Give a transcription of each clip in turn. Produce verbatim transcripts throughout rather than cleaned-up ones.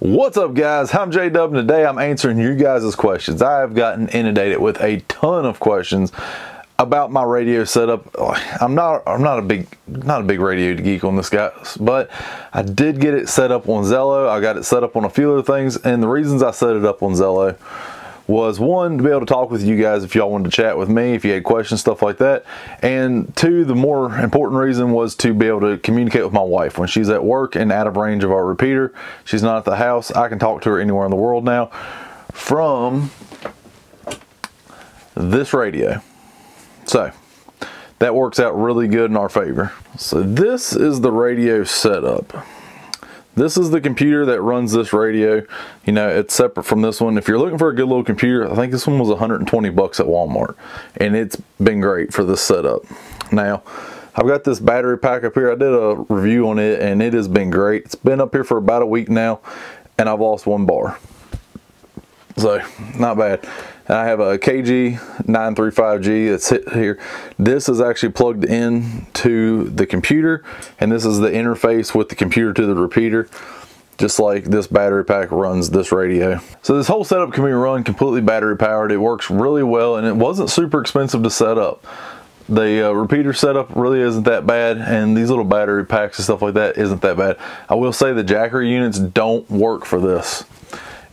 What's up, guys? I'm J Dub, and today I'm answering you guys' questions. I have gotten inundated with a ton of questions about my radio setup. I'm not I'm not a big not a big radio geek on this, guys, but I did get it set up on Zello. I got it set up on a few other things, and the reasons I set it up on Zello was, one, to be able to talk with you guys if y'all wanted to chat with me, if you had questions, stuff like that. And two, the more important reason was to be able to communicate with my wife. When she's at work and out of range of our repeater, she's not at the house, I can talk to her anywhere in the world now from this radio. So that works out really good in our favor. So this is the radio setup. This is the computer that runs this radio. You know, it's separate from this one. If you're looking for a good little computer, I think this one was one hundred twenty bucks at Walmart, and it's been great for this setup. Now, I've got this battery pack up here. I did a review on it, and it has been great. It's been up here for about a week now, and I've lost one bar. So, not bad. And I have a K G nine three five G that's hit here. This is actually plugged in to the computer, and this is the interface with the computer to the repeater, just like this battery pack runs this radio. So this whole setup can be run completely battery powered. It works really well, and it wasn't super expensive to set up. The uh, repeater setup really isn't that bad, and these little battery packs and stuff like that isn't that bad. I will say the Jackery units don't work for this.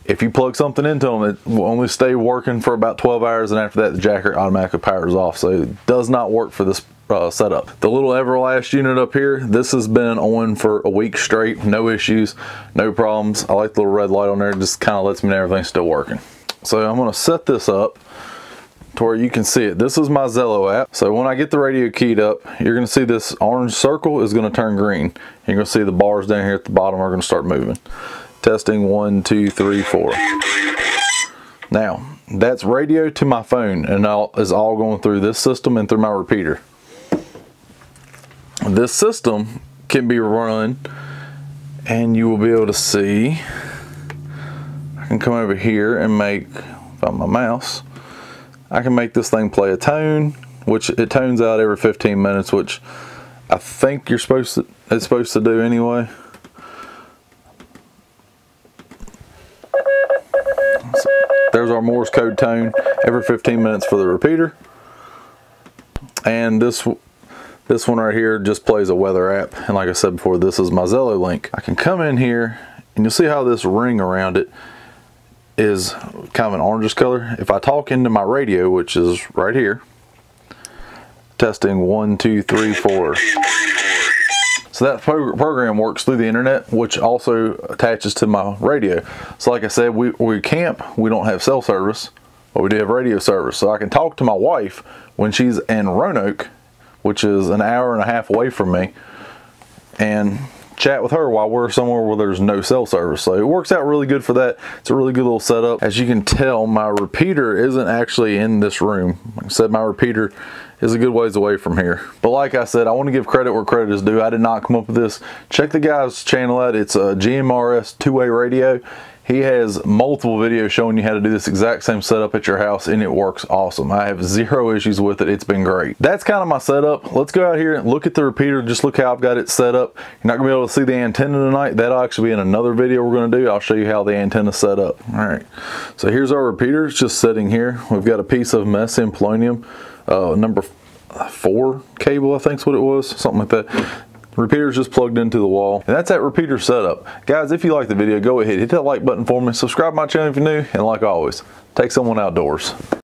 If you plug something into them, it will only stay working for about twelve hours, and after that, the Jackery automatically powers off. So it does not work for this uh, setup. The little Everlast unit up here, this has been on for a week straight, no issues, no problems. I like the little red light on there, it just kind of lets me know everything's still working. So I'm gonna set this up to where you can see it. This is my Zello app. So when I get the radio keyed up, you're gonna see this orange circle is gonna turn green. You're gonna see the bars down here at the bottom are gonna start moving. Testing one, two, three, four. Now, that's radio to my phone, and it's all going through this system and through my repeater. This system can be run, and you will be able to see, I can come over here and make, by my mouse, I can make this thing play a tone, which it tones out every fifteen minutes, which I think you're supposed to, it's supposed to do anyway. There's our Morse code tone every fifteen minutes for the repeater. And this this one right here just plays a weather app. And like I said before, this is my Zello link. I can come in here, and you'll see how this ring around it is kind of an orangish color. If I talk into my radio, which is right here, testing one, two, three, four. So that program works through the internet, which also attaches to my radio. So like I said, we, we camp, we don't have cell service, but we do have radio service. So I can talk to my wife when she's in Roanoke, which is an hour and a half away from me, and chat with her while we're somewhere where there's no cell service. So it works out really good for that. It's a really good little setup. As you can tell, my repeater isn't actually in this room. Like I said, my repeater is a good ways away from here. But like I said, I want to give credit where credit is due. I did not come up with this. Check the guy's channel out. It's a G M R S two-way radio. He has multiple videos showing you how to do this exact same setup at your house, and it works awesome. I have zero issues with it. It's been great. That's kind of my setup. Let's go out here and look at the repeater. Just look how I've got it set up. You're not gonna be able to see the antenna tonight. That'll actually be in another video we're gonna do. I'll show you how the antenna's set up. All right, so here's our repeater. It's just sitting here. We've got a piece of messium polonium, uh, number four cable, I think is what it was, something like that. Repeater's just plugged into the wall, and that's that repeater setup. Guys, if you like the video, go ahead, hit that like button for me, subscribe to my channel if you're new, and like always, take someone outdoors.